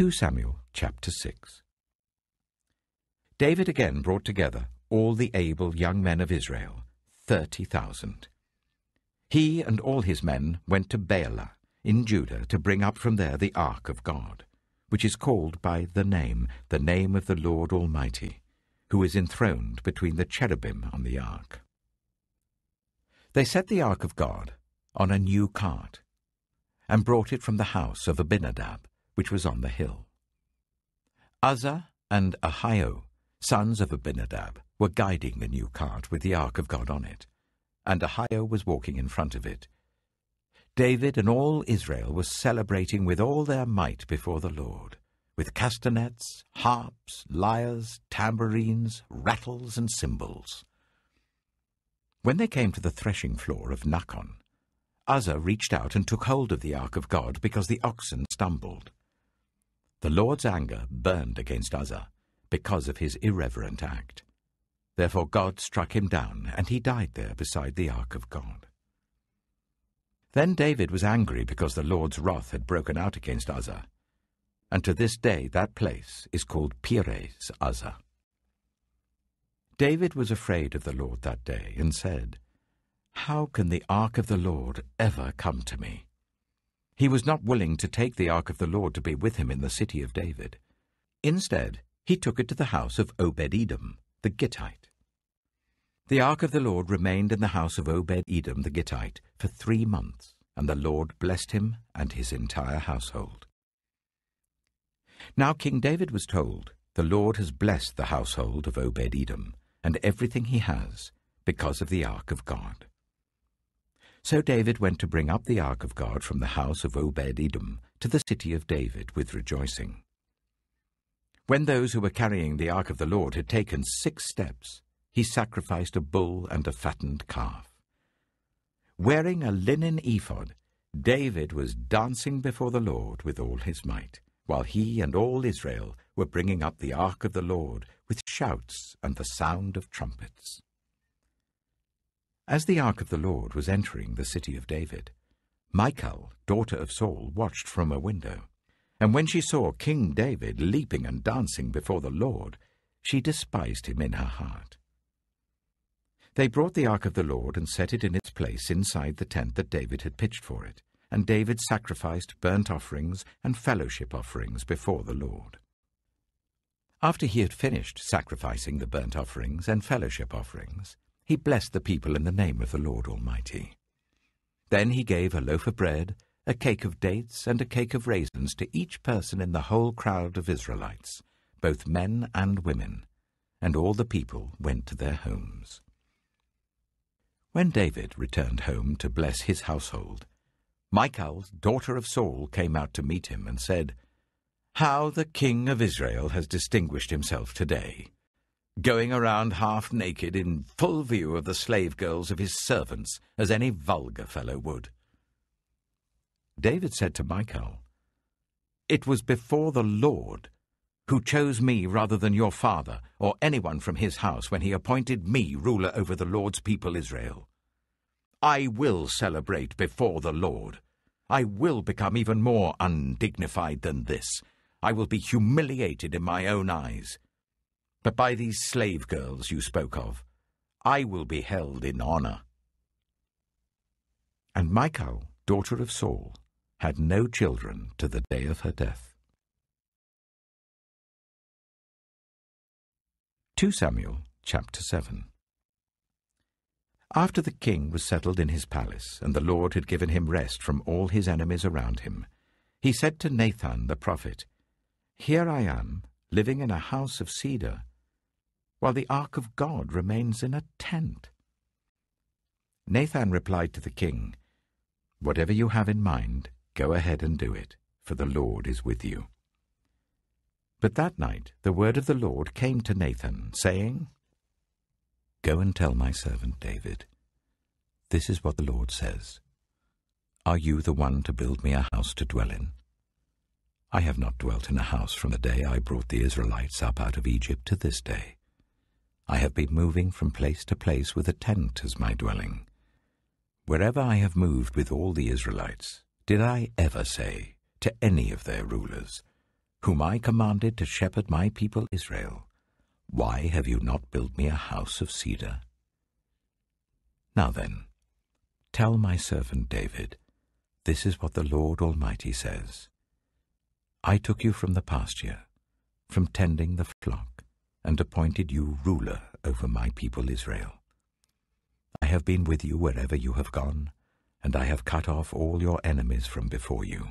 2 Samuel chapter 6. David again brought together all the able young men of Israel, 30,000. He and all his men went to Baalah in Judah to bring up from there the ark of God, which is called by the name of the Lord Almighty, who is enthroned between the cherubim on the ark. They set the ark of God on a new cart and brought it from the house of Abinadab, which was on the hill. Uzzah and Ahio, sons of Abinadab, were guiding the new cart with the ark of God on it, and Ahio was walking in front of it. David and all Israel were celebrating with all their might before the Lord, with castanets, harps, lyres, tambourines, rattles, and cymbals. When they came to the threshing floor of Nakon, Uzzah reached out and took hold of the ark of God because the oxen stumbled. The Lord's anger burned against Uzzah because of his irreverent act. Therefore God struck him down, and he died there beside the ark of God. Then David was angry because the Lord's wrath had broken out against Uzzah, and to this day that place is called Perez Uzzah. David was afraid of the Lord that day and said, "How can the ark of the Lord ever come to me?" He was not willing to take the ark of the Lord to be with him in the city of David. Instead, he took it to the house of Obed-Edom, the Gittite. The ark of the Lord remained in the house of Obed-Edom the Gittite for 3 months, and the Lord blessed him and his entire household. Now King David was told, "The Lord has blessed the household of Obed-Edom and everything he has because of the ark of God." So David went to bring up the ark of God from the house of Obed-Edom to the city of David with rejoicing. When those who were carrying the ark of the Lord had taken 6 steps, he sacrificed a bull and a fattened calf. Wearing a linen ephod, David was dancing before the Lord with all his might, while he and all Israel were bringing up the ark of the Lord with shouts and the sound of trumpets. As the ark of the Lord was entering the city of David, Michal, daughter of Saul, watched from a window, and when she saw King David leaping and dancing before the Lord, she despised him in her heart. They brought the ark of the Lord and set it in its place inside the tent that David had pitched for it, and David sacrificed burnt offerings and fellowship offerings before the Lord. After he had finished sacrificing the burnt offerings and fellowship offerings, he blessed the people in the name of the Lord Almighty. Then he gave a loaf of bread, a cake of dates, and a cake of raisins to each person in the whole crowd of Israelites, both men and women, and all the people went to their homes. When David returned home to bless his household, Michal, daughter of Saul, came out to meet him and said, "How the king of Israel has distinguished himself today, going around half naked in full view of the slave girls of his servants, as any vulgar fellow would." David said to Michal, "It was before the Lord, who chose me rather than your father or anyone from his house when he appointed me ruler over the Lord's people Israel. I will celebrate before the Lord. I will become even more undignified than this. I will be humiliated in my own eyes. But by these slave girls you spoke of, I will be held in honor." And Michal, daughter of Saul, had no children to the day of her death. 2 Samuel chapter 7. After the king was settled in his palace, and the Lord had given him rest from all his enemies around him, he said to Nathan the prophet, "Here I am, living in a house of cedar, while the ark of God remains in a tent." Nathan replied to the king, "Whatever you have in mind, go ahead and do it, for the Lord is with you." But that night the word of the Lord came to Nathan, saying, "Go and tell my servant David, 'This is what the Lord says. Are you the one to build me a house to dwell in? I have not dwelt in a house from the day I brought the Israelites up out of Egypt to this day. I have been moving from place to place with a tent as my dwelling. Wherever I have moved with all the Israelites, did I ever say to any of their rulers, whom I commanded to shepherd my people Israel, why have you not built me a house of cedar? Now then, tell my servant David, this is what the Lord Almighty says. I took you from the pasture, from tending the flock, and appointed you ruler over my people Israel. I have been with you wherever you have gone, and I have cut off all your enemies from before you.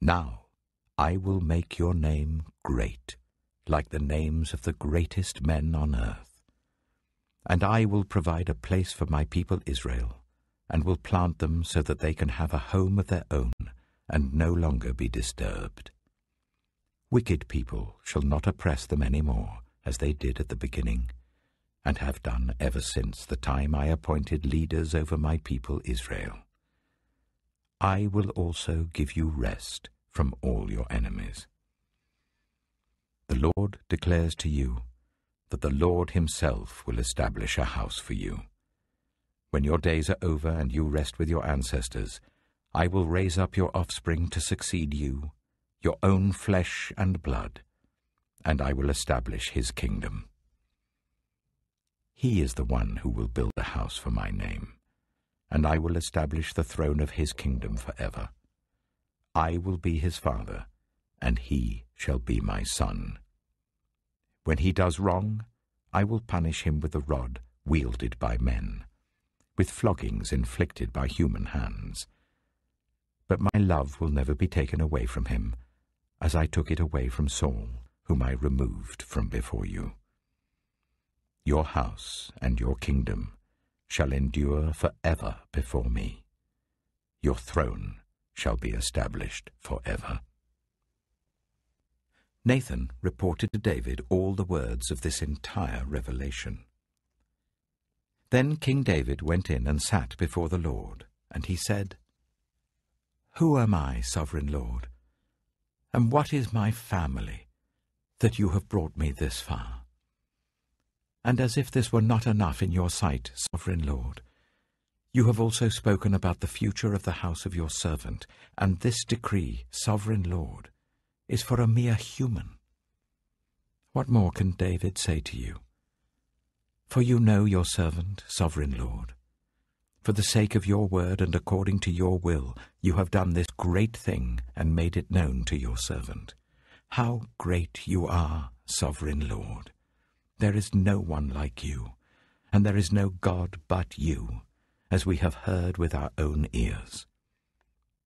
Now I will make your name great, like the names of the greatest men on earth. And I will provide a place for my people Israel, and will plant them so that they can have a home of their own and no longer be disturbed. Wicked people shall not oppress them any more, as they did at the beginning, and have done ever since the time I appointed leaders over my people Israel. I will also give you rest from all your enemies. The Lord declares to you that the Lord himself will establish a house for you. When your days are over and you rest with your ancestors, I will raise up your offspring to succeed you, your own flesh and blood, and I will establish his kingdom. He is the one who will build a house for my name, and I will establish the throne of his kingdom forever. I will be his father, and he shall be my son. When he does wrong, I will punish him with a rod wielded by men, with floggings inflicted by human hands. But my love will never be taken away from him, as I took it away from Saul, whom I removed from before you. Your house and your kingdom shall endure forever before me. Your throne shall be established forever. Nathan reported to David all the words of this entire revelation. Then King David went in and sat before the Lord, and he said, Who am I, Sovereign Lord? And what is my family, that you have brought me this far? And as if this were not enough in your sight, Sovereign Lord, you have also spoken about the future of the house of your servant, and this decree, Sovereign Lord, is for a mere human. What more can David say to you? For you know your servant, Sovereign Lord. For the sake of your word and according to your will, you have done this great thing and made it known to your servant. How great you are, Sovereign Lord! There is no one like you, and there is no God but you, as we have heard with our own ears.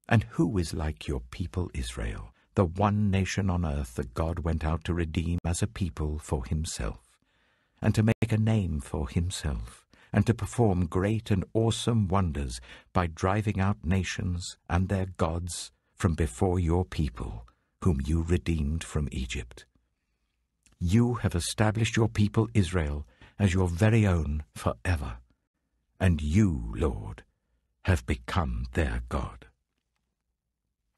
And who is like your people Israel, the one nation on earth that God went out to redeem as a people for himself, and to make a name for himself, and to perform great and awesome wonders by driving out nations and their gods from before your people, whom you redeemed from Egypt? You have established your people Israel as your very own forever, and you, Lord, have become their God.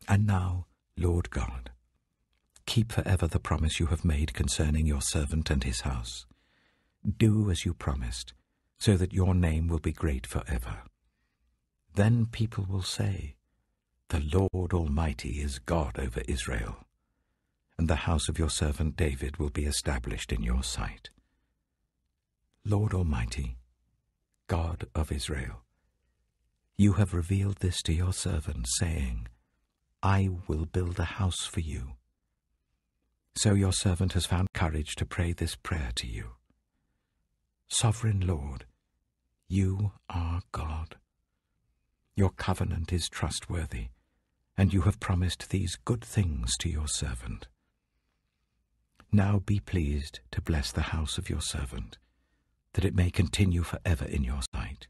And now, Lord God, keep forever the promise you have made concerning your servant and his house. Do as you promised, so that your name will be great forever. Then people will say, The Lord Almighty is God over Israel. And the house of your servant David will be established in your sight. Lord Almighty, God of Israel, you have revealed this to your servant, saying, I will build a house for you. So your servant has found courage to pray this prayer to you. Sovereign Lord, you are God. Your covenant is trustworthy, and you have promised these good things to your servant. Now be pleased to bless the house of your servant, that it may continue forever in your sight.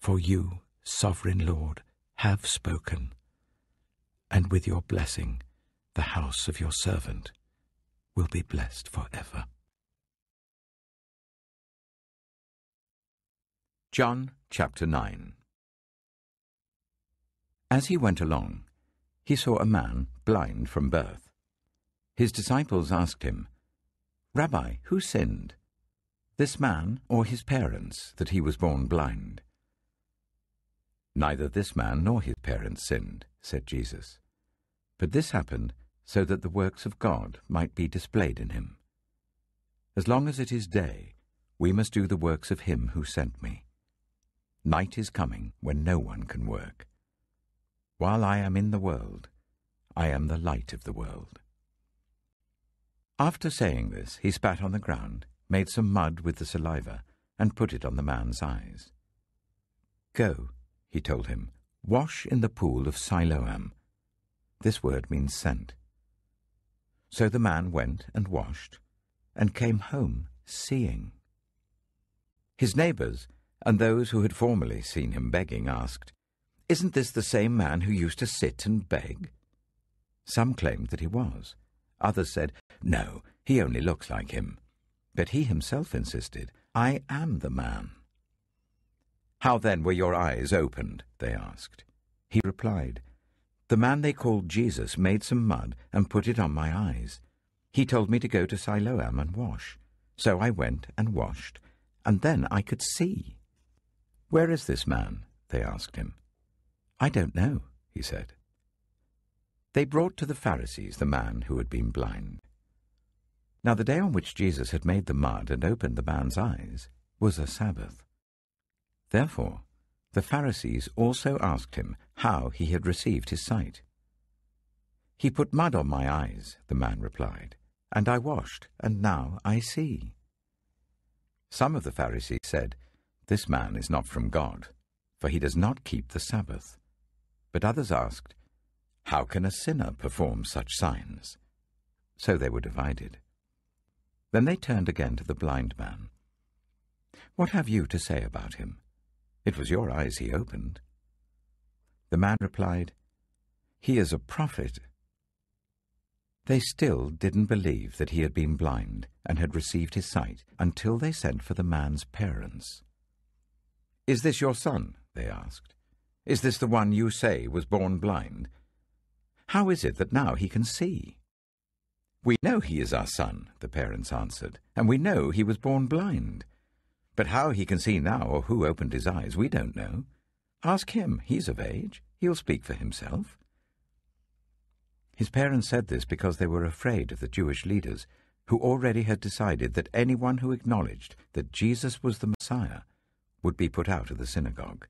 For you, Sovereign Lord, have spoken, and with your blessing, the house of your servant will be blessed forever. John chapter 9. As he went along, he saw a man blind from birth. His disciples asked him, Rabbi, who sinned, this man or his parents, that he was born blind? Neither this man nor his parents sinned, said Jesus. But this happened so that the works of God might be displayed in him. As long as it is day, we must do the works of him who sent me. Night is coming when no one can work. While I am in the world, I am the light of the world." After saying this, he spat on the ground, made some mud with the saliva, and put it on the man's eyes. "Go," he told him, "wash in the pool of Siloam." This word means sent. So the man went and washed, and came home seeing. His neighbors and those who had formerly seen him begging asked, "Isn't this the same man who used to sit and beg?" Some claimed that he was. Others said, "No, he only looks like him." But he himself insisted, "I am the man." "How then were your eyes opened?" they asked. He replied, "The man they called Jesus made some mud and put it on my eyes. He told me to go to Siloam and wash. So I went and washed, and then I could see." "Where is this man?" they asked him. "I don't know," he said. They brought to the Pharisees the man who had been blind. Now the day on which Jesus had made the mud and opened the man's eyes was a Sabbath. Therefore, the Pharisees also asked him how he had received his sight. "He put mud on my eyes," the man replied, "and I washed, and now I see." Some of the Pharisees said, "This man is not from God, for he does not keep the Sabbath." But others asked, "How can a sinner perform such signs?" So they were divided. Then they turned again to the blind man. "What have you to say about him? It was your eyes he opened." The man replied, "He is a prophet." They still didn't believe that he had been blind and had received his sight until they sent for the man's parents. "Is this your son?" they asked. "Is this the one you say was born blind? How is it that now he can see?" "We know he is our son," the parents answered, "and we know he was born blind. But how he can see now or who opened his eyes, we don't know. Ask him, he's of age, he'll speak for himself." His parents said this because they were afraid of the Jewish leaders, who already had decided that anyone who acknowledged that Jesus was the Messiah would be put out of the synagogue.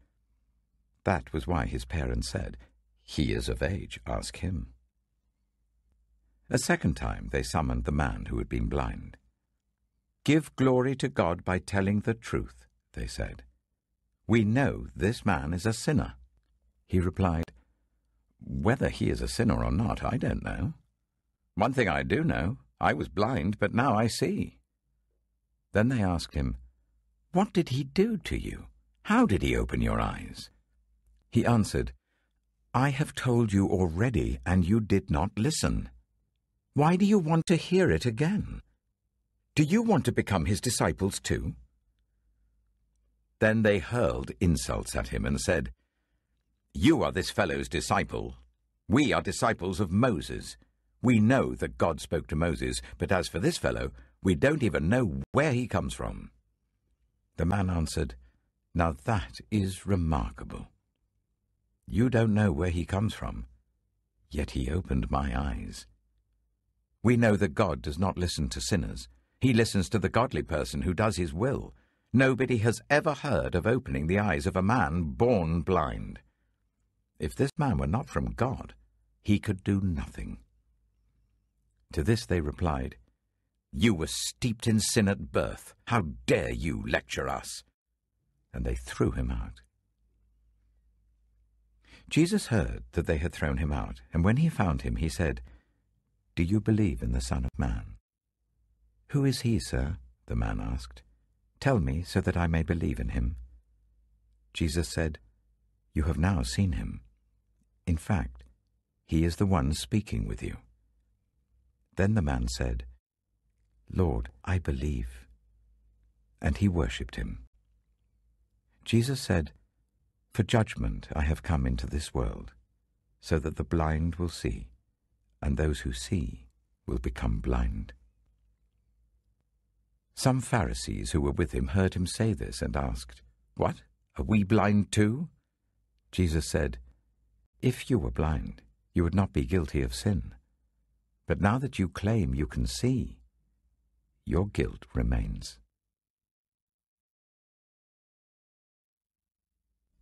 That was why his parents said, "He is of age, ask him." A second time they summoned the man who had been blind. "Give glory to God by telling the truth," they said. "We know this man is a sinner." He replied, "Whether he is a sinner or not, I don't know. One thing I do know, I was blind, but now I see." Then they asked him, "What did he do to you? How did he open your eyes?" He answered, "I have told you already, and you did not listen. Why do you want to hear it again? Do you want to become his disciples too?" Then they hurled insults at him and said, "You are this fellow's disciple. We are disciples of Moses. We know that God spoke to Moses, but as for this fellow, we don't even know where he comes from." The man answered, "Now that is remarkable. You don't know where he comes from, yet he opened my eyes. We know that God does not listen to sinners. He listens to the godly person who does his will. Nobody has ever heard of opening the eyes of a man born blind. If this man were not from God, he could do nothing." To this they replied, "You were steeped in sin at birth. How dare you lecture us?" And they threw him out. Jesus heard that they had thrown him out, and when he found him, he said, "Do you believe in the Son of Man?" "Who is he, sir?" the man asked. "Tell me, so that I may believe in him." Jesus said, "You have now seen him. In fact, he is the one speaking with you." Then the man said, "Lord, I believe." And he worshipped him. Jesus said, "For judgment I have come into this world, so that the blind will see, and those who see will become blind." Some Pharisees who were with him heard him say this and asked, "What? Are we blind too?" Jesus said, "If you were blind, you would not be guilty of sin. But now that you claim you can see, your guilt remains.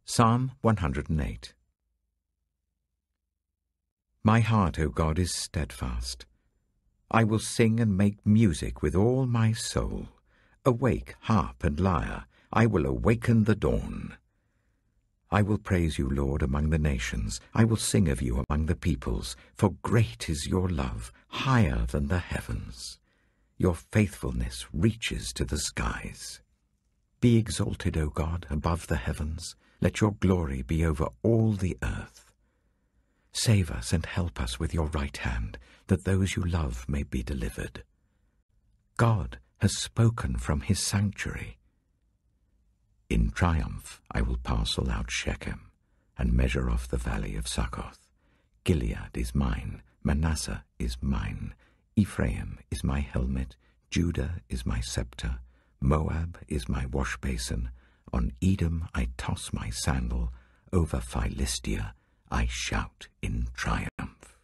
Psalm 108. My heart, O God, is steadfast. I will sing and make music with all my soul. Awake, harp and lyre, I will awaken the dawn. I will praise you, Lord, among the nations. I will sing of you among the peoples. For great is your love, higher than the heavens. Your faithfulness reaches to the skies. Be exalted, O God, above the heavens. Let your glory be over all the earth. Save us and help us with your right hand, that those you love may be delivered. God has spoken from his sanctuary. In triumph I will parcel out Shechem and measure off the valley of Succoth. Gilead is mine, Manasseh is mine, Ephraim is my helmet, Judah is my scepter, Moab is my washbasin, on Edom I toss my sandal, over Philistia I shout in triumph.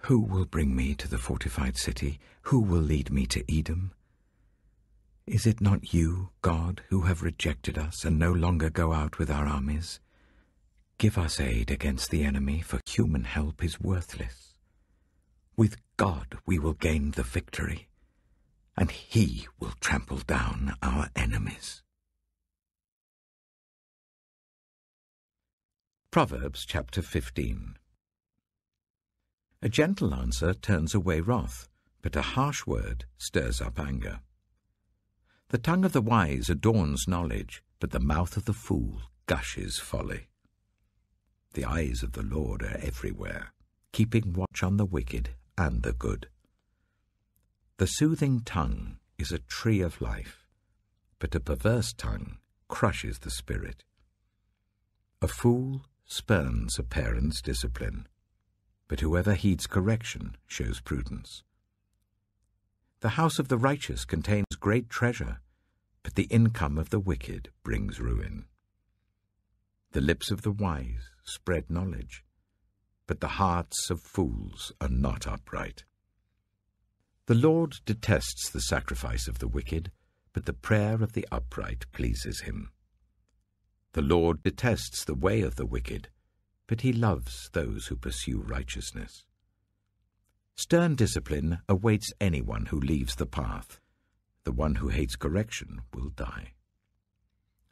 Who will bring me to the fortified city? Who will lead me to Edom? Is it not you, God, who have rejected us and no longer go out with our armies? Give us aid against the enemy, for human help is worthless. With God we will gain the victory, and he will trample down our enemies. Proverbs chapter 15. A gentle answer turns away wrath, but a harsh word stirs up anger. The tongue of the wise adorns knowledge, but the mouth of the fool gushes folly. The eyes of the Lord are everywhere, keeping watch on the wicked and the good. The soothing tongue is a tree of life, but a perverse tongue crushes the spirit. A fool spurns a parent's discipline, but whoever heeds correction shows prudence. The house of the righteous contains great treasure, but the income of the wicked brings ruin. The lips of the wise spread knowledge, but the hearts of fools are not upright. The Lord detests the sacrifice of the wicked, but the prayer of the upright pleases him. The Lord detests the way of the wicked, but he loves those who pursue righteousness. Stern discipline awaits anyone who leaves the path. The one who hates correction will die.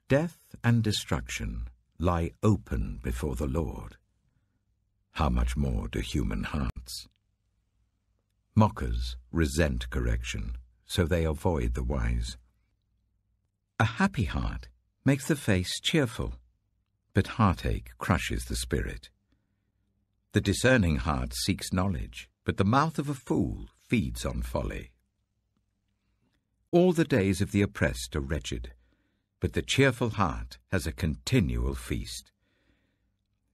Death and destruction lie open before the Lord. How much more do human hearts? Mockers resent correction, so they avoid the wise. A happy heart makes the face cheerful, but heartache crushes the spirit. The discerning heart seeks knowledge, but the mouth of a fool feeds on folly. All the days of the oppressed are wretched, but the cheerful heart has a continual feast.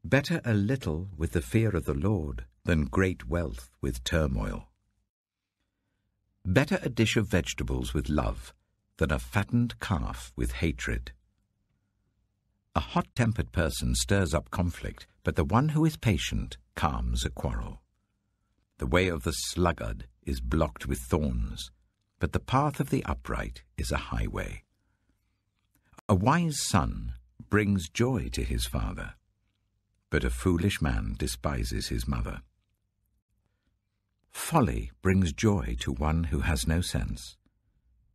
Better a little with the fear of the Lord than great wealth with turmoil. Better a dish of vegetables with love than a fattened calf with hatred. A hot-tempered person stirs up conflict, but the one who is patient calms a quarrel. The way of the sluggard is blocked with thorns, but the path of the upright is a highway. A wise son brings joy to his father, but a foolish man despises his mother. Folly brings joy to one who has no sense,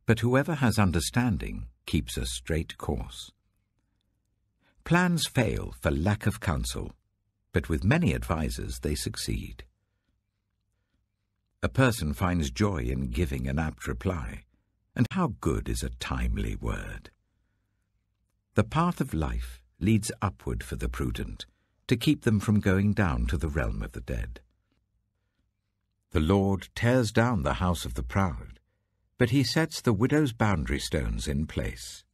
but whoever has understanding keeps a straight course. Plans fail for lack of counsel, but with many advisers they succeed. A person finds joy in giving an apt reply, and how good is a timely word! The path of life leads upward for the prudent, to keep them from going down to the realm of the dead. The Lord tears down the house of the proud, but he sets the widow's boundary stones in place.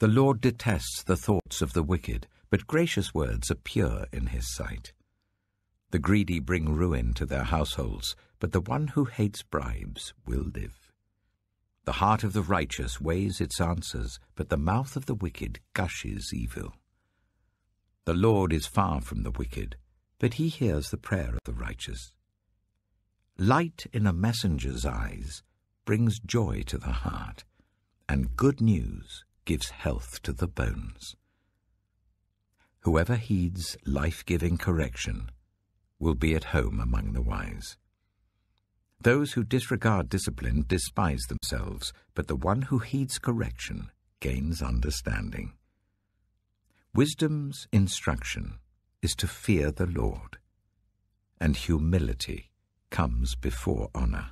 The Lord detests the thoughts of the wicked, but gracious words are pure in his sight. The greedy bring ruin to their households, but the one who hates bribes will live. The heart of the righteous weighs its answers, but the mouth of the wicked gushes evil. The Lord is far from the wicked, but he hears the prayer of the righteous. Light in a messenger's eyes brings joy to the heart, and good news gives health to the bones. Whoever heeds life-giving correction will be at home among the wise. Those who disregard discipline despise themselves, but the one who heeds correction gains understanding. Wisdom's instruction is to fear the Lord, and humility comes before honor.